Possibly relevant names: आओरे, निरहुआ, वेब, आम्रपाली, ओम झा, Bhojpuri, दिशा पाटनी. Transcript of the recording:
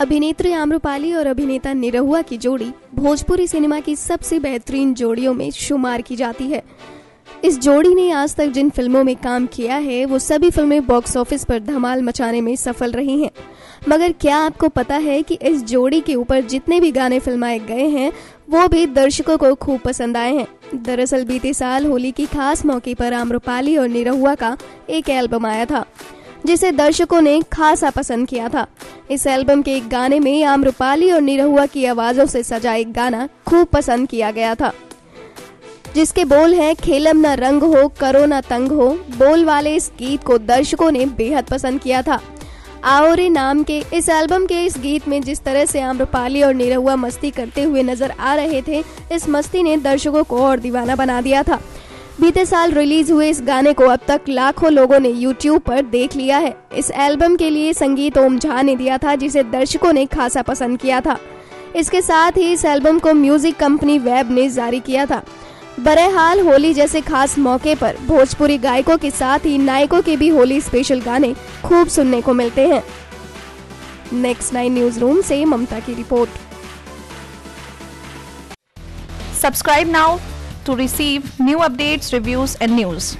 अभिनेत्री आम्रपाली और अभिनेता निरहुआ की जोड़ी भोजपुरी सिनेमा की सबसे बेहतरीन जोड़ियों में शुमार की जाती है। इस जोड़ी ने आज तक जिन फिल्मों में काम किया है वो सभी फिल्में बॉक्स ऑफिस पर धमाल मचाने में सफल रही हैं। मगर क्या आपको पता है कि इस जोड़ी के ऊपर जितने भी गाने फिल्माए गए हैं वो भी दर्शकों को खूब पसंद आए हैं। दरअसल बीते साल होली की खास मौके पर आम्रपाली और निरहुआ का एक एल्बम आया था जिसे दर्शकों ने खासा पसंद किया था। इस एल्बम के एक गाने में आम्रपाली और निरहुआ की आवाजों से सजा एक गाना खूब पसंद किया गया था जिसके बोल हैं खेलम ना रंग हो करो ना तंग हो। बोल वाले इस गीत को दर्शकों ने बेहद पसंद किया था। आओरे नाम के इस एल्बम के इस गीत में जिस तरह से आम्रपाली और निरहुआ मस्ती करते हुए नजर आ रहे थे, इस मस्ती ने दर्शकों को और दीवाना बना दिया था। बीते साल रिलीज हुए इस गाने को अब तक लाखों लोगों ने YouTube पर देख लिया है। इस एल्बम के लिए संगीत ओम झा ने दिया था जिसे दर्शकों ने खासा पसंद किया था। इसके साथ ही इस एल्बम को म्यूजिक कंपनी वेब ने जारी किया था। बहरहाल होली जैसे खास मौके पर भोजपुरी गायकों के साथ ही नायकों के भी होली स्पेशल गाने खूब सुनने को मिलते हैं। नेक्स्ट 9 न्यूज रूम से ममता की report. Subscribe now to receive new updates, reviews and news.